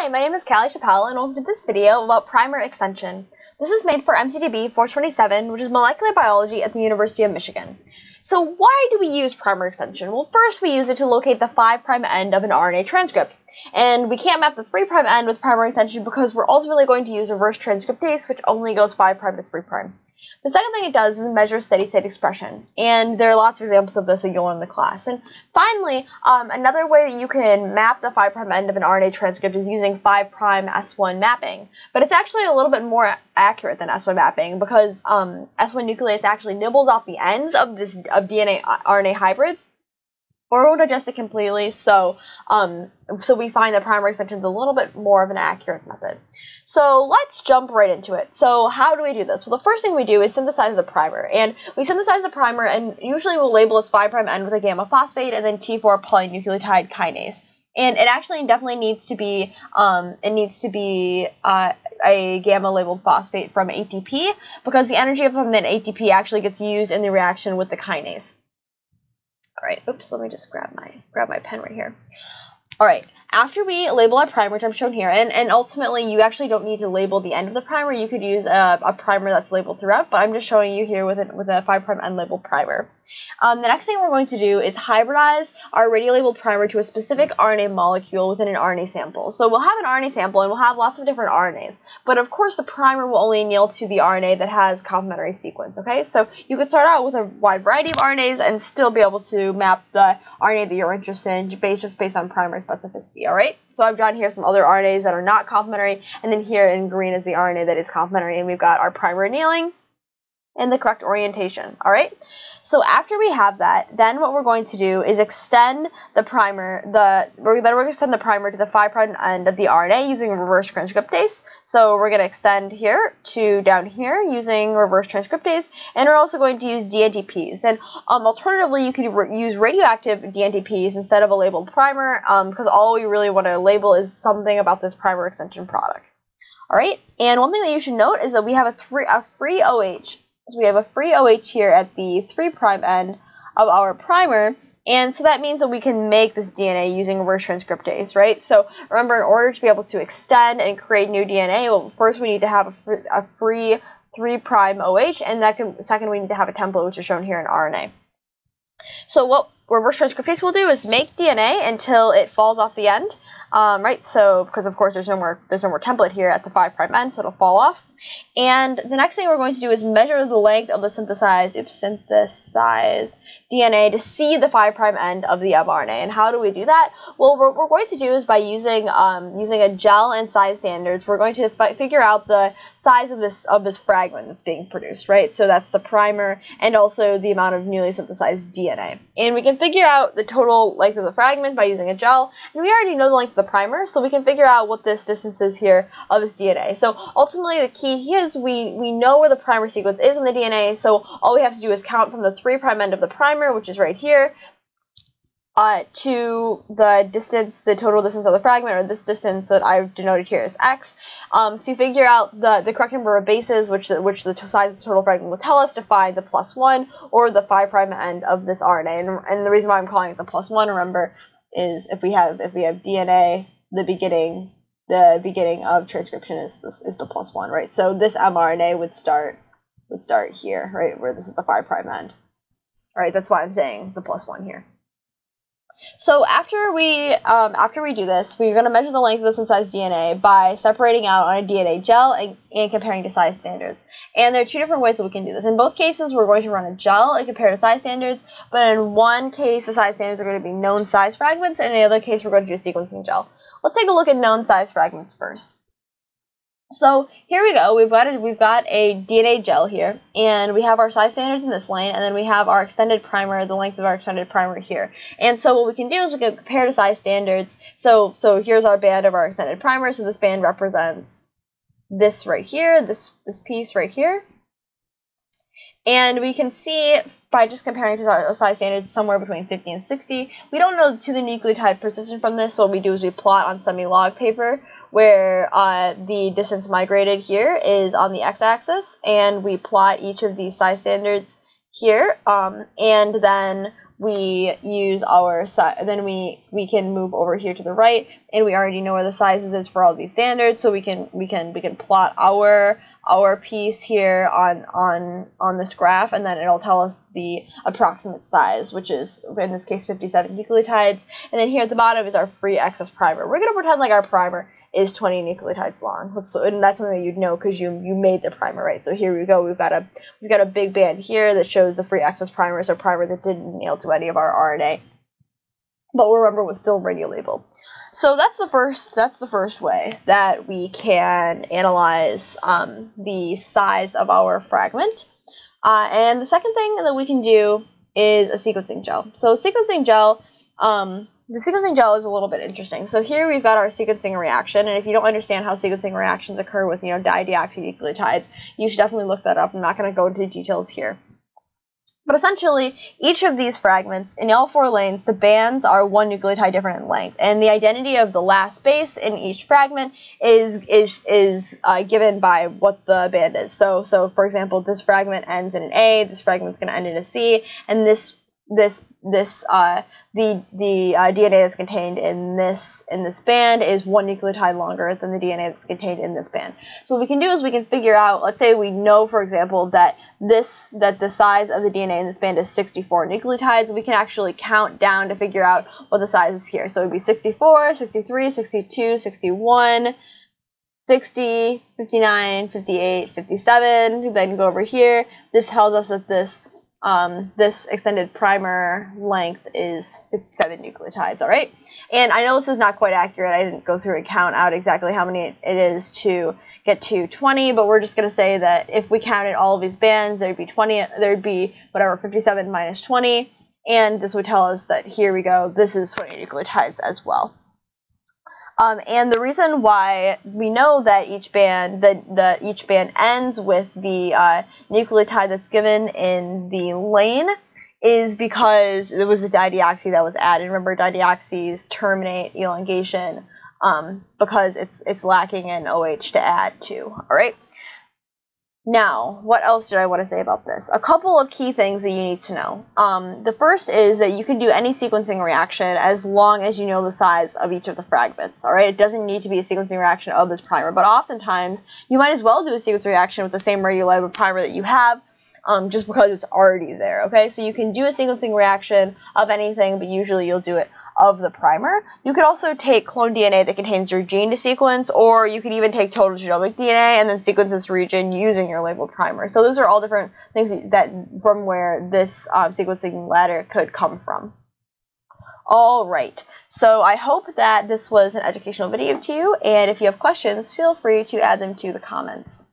Hi, my name is Callie Chappelle and welcome to this video about primer extension. This is made for MCDB 427, which is molecular biology at the University of Michigan. So why do we use primer extension? Well, first we use it to locate the 5' end of an RNA transcript. And we can't map the 3' end with primer extension because we're ultimately going to use reverse transcriptase, which only goes 5' to 3'. The second thing it does is measure steady-state expression, and there are lots of examples of this that you'll learn in the class. And finally, another way that you can map the 5' end of an RNA transcript is using 5' S1 mapping, but it's actually a little bit more accurate than S1 mapping because S1 nuclease actually nibbles off the ends of DNA-RNA hybrids, or it will digest it completely, so we find that primer extension is a little bit more of an accurate method. So let's jump right into it. So how do we do this? Well, the first thing we do is synthesize the primer, and we synthesize the primer, and usually we'll label as 5' end with a gamma phosphate and then T4 polynucleotide kinase. And it actually definitely needs to be a gamma labeled phosphate from ATP because the energy from an ATP actually gets used in the reaction with the kinase. Alright, oops, let me just grab my pen right here. Alright, after we label our primer, which I'm shown here, and ultimately you actually don't need to label the end of the primer. You could use a primer that's labeled throughout, but I'm just showing you here with a 5' end labeled primer. The next thing we're going to do is hybridize our radiolabeled primer to a specific RNA molecule within an RNA sample. So we'll have an RNA sample and we'll have lots of different RNAs, but of course the primer will only anneal to the RNA that has complementary sequence, okay? So you could start out with a wide variety of RNAs and still be able to map the RNA that you're interested in based on primer specificity, alright? So I've drawn here some other RNAs that are not complementary, and then here in green is the RNA that is complementary, and we've got our primer annealing in the correct orientation, alright? So after we have that, then what we're going to do is extend the primer, to the 5' end of the RNA using reverse transcriptase. So we're going to extend here to down here using reverse transcriptase, and we're also going to use DNTPs. And alternatively, you could use radioactive DNTPs instead of a labeled primer because all we really want to label is something about this primer extension product, alright? And one thing that you should note is that we have a free OH. So we have a free OH here at the 3' end of our primer, and so that means that we can make this DNA using reverse transcriptase, right? So remember, in order to be able to extend and create new DNA, well, first we need to have a free 3' OH, and second we need to have a template, which is shown here in RNA. So what reverse transcriptase will do is make DNA until it falls off the end. Right, so because of course there's no more template here at the 5' end, so it'll fall off. And the next thing we're going to do is measure the length of the synthesized DNA to see the 5' end of the mRNA. And how do we do that? Well, what we're going to do is by using a gel and size standards, we're going to figure out the size of this fragment that's being produced, right? So that's the primer and also the amount of newly synthesized DNA. And we can figure out the total length of the fragment by using a gel. And we already know the length of the primer, so we can figure out what this distance is here of this DNA. So ultimately the key is we know where the primer sequence is in the DNA, so all we have to do is count from the 3' end of the primer, which is right here, to the total distance of the fragment, or this distance that I've denoted here as x, to figure out the correct number of bases, which the size of the total fragment will tell us to find the +1 or the 5' end of this RNA. And the reason why I'm calling it the +1, remember, is if we have DNA, the beginning of transcription is the +1, right? So this mRNA would start here, right, where this is the 5' end. All right, that's why I'm saying the +1 here. So after we do this, we're going to measure the length of the synthesized DNA by separating out on a DNA gel and comparing to size standards. And there are two different ways that we can do this. In both cases, we're going to run a gel and compare to size standards, but in one case, the size standards are going to be known size fragments, and in the other case, we're going to do a sequencing gel. Let's take a look at known size fragments first. So here we go. We've got a DNA gel here, and we have our size standards in this lane, and then we have our extended primer, the length of our extended primer here. And so what we can do is we can compare to size standards. So here's our band of our extended primer. So this band represents this right here, this piece right here. And we can see by just comparing to our size standards somewhere between 50 and 60. We don't know to the nucleotide precision from this, so what we do is we plot on semi-log paper where the distance migrated here is on the x-axis, and we plot each of these size standards here, and then we use our size, then we can move over here to the right, and we already know where the sizes is for all these standards, so we can plot our piece here on this graph, and then it'll tell us the approximate size, which is in this case 57 nucleotides. And then here at the bottom is our free excess primer. We're gonna pretend like our primer is 20 nucleotides long. And that's something that you'd know because you made the primer, right? So here we go. We've got a big band here that shows the free excess primer, so primer that didn't nail to any of our RNA, but remember was still radiolabeled. So that's the first way that we can analyze the size of our fragment. And the second thing that we can do is a sequencing gel. So sequencing gel. The sequencing gel is a little bit interesting. So here we've got our sequencing reaction, and if you don't understand how sequencing reactions occur with, you know, dideoxy nucleotides, you should definitely look that up. I'm not going to go into details here. But essentially, each of these fragments, in all four lanes, the bands are one nucleotide different in length, and the identity of the last base in each fragment is given by what the band is. So for example, this fragment ends in an A, this fragment's going to end in a C, and the DNA that's contained in this band is one nucleotide longer than the DNA that's contained in this band. So what we can do is we can figure out, let's say we know, for example, that the size of the DNA in this band is 64 nucleotides. We can actually count down to figure out what the size is here. So it would be 64, 63, 62, 61, 60, 59, 58, 57. Then go over here. This tells us that this extended primer length is 57 nucleotides, all right? And I know this is not quite accurate. I didn't go through and count out exactly how many it is to get to 20, but we're just going to say that if we counted all of these bands, there'd be 20, there'd be whatever, 57 minus 20, and this would tell us that, here we go, this is 20 nucleotides as well. And the reason why we know that each band ends with the nucleotide that's given in the lane is because it was the dideoxy that was added. Remember, dideoxys terminate elongation because it's lacking an OH to add to. All right. Now, what else did I want to say about this? A couple of key things that you need to know. The first is that you can do any sequencing reaction as long as you know the size of each of the fragments, all right? It doesn't need to be a sequencing reaction of this primer, but oftentimes you might as well do a sequence reaction with the same radiolabeled primer that you have just because it's already there, okay? So you can do a sequencing reaction of anything, but usually you'll do it of the primer. You could also take clone DNA that contains your gene to sequence, or you could even take total genomic DNA and then sequence this region using your labeled primer. So those are all different things that from where this sequencing ladder could come from. All right, so I hope that this was an educational video to you, and if you have questions, feel free to add them to the comments.